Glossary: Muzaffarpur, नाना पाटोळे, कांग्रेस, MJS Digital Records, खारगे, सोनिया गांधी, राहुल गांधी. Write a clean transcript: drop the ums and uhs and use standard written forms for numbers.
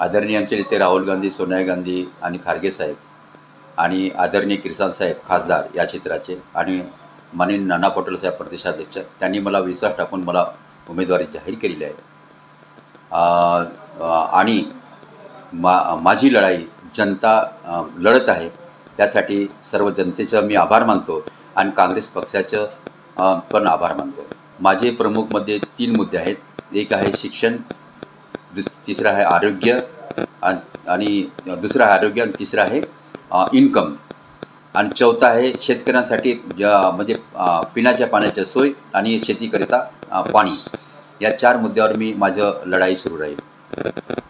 आदरणीय आमचे नेते राहुल गांधी, सोनिया गांधी आणि खारगे साहेब आणि आदरणीय किसान साहेब खासदार या क्षेत्राचे आणि माननीय नाना पाटोळे साहेब प्रदेशाध्यक्ष, त्यांनी मला विश्वास टाकून मला उमेदवारी जाहीर केलेली आहे। आणि माझी लढाई जनता लढत आहे, त्यासाठी सर्व जनतेचं मी आभार मानतो आणि कांग्रेस पक्षाचं पण आभार मानतो। माझे प्रमुख मध्ये तीन मुद्दे आहेत। एक आहे शिक्षण, तीसरा है आरोग्य, दुसरा है आरोग्य, तीसरा है इनकम आणि चौथा है शेतकऱ्यांसाठी म्हणजे पिण्याच्या पाण्याची सोय आणि शेतीकरिता पाणी। या चार मुद्द्यावर मी माझं लढाई सुरू राहील।